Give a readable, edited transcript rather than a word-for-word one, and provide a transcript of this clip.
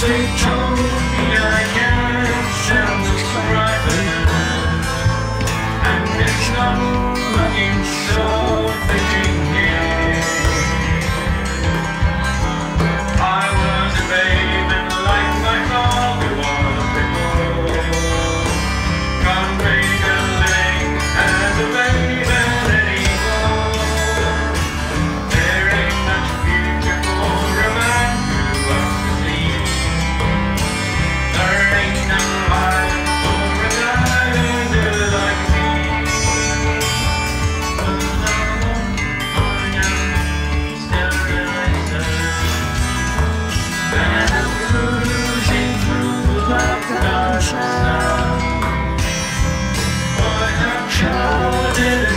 say come, yeah, I can't sound this right now. And it's not looking so thinking here. I was a babe and life like all the other people. Got made a living as a babe and anymore. There ain't much beautiful romance you want to see. There ain't no life for a guy like me. But I'm still realizing that I'm cruising through the black conscience now. Boy, I'm shrouded.